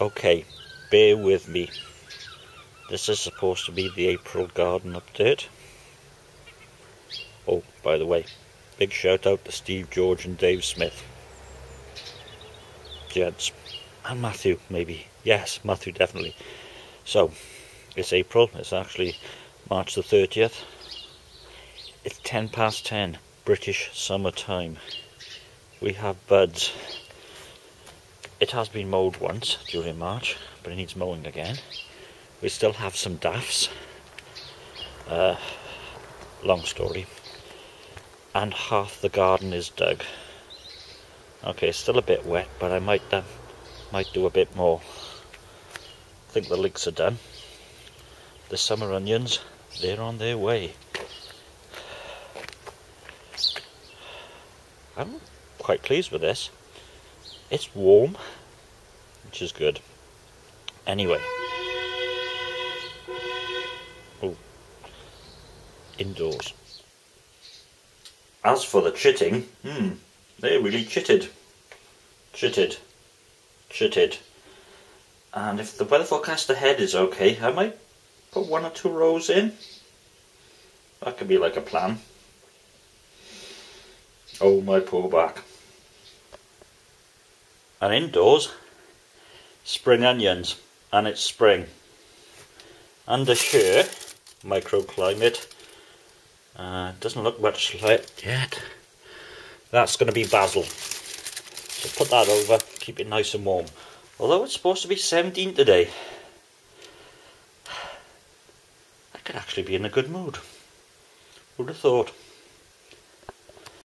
Okay, bear with me. This is supposed to be the April garden update. Oh, by the way, big shout out to Steve, George and Dave Smith. Jeds. And Matthew, maybe. Yes, Matthew, definitely. So, it's April. It's actually March the 30th. It's 10 past 10, British summer time. We have buds. It has been mowed once during March, but it needs mowing again. We still have some daffs. Long story. And half the garden is dug. Okay, it's still a bit wet, but I might do a bit more. I think the leeks are done. The summer onions, they're on their way. I'm quite pleased with this. It's warm, which is good. Anyway. Oh, indoors. As for the chitting, they really chitted. Chitted. And if the weather forecast ahead is okay, I might put one or two rows in. That could be like a plan. Oh, my poor back. And indoors, spring onions, and it's spring. Under sheer microclimate, doesn't look much like yet. That's going to be basil. So put that over, keep it nice and warm. Although it's supposed to be 17 today. I could actually be in a good mood. Would have thought.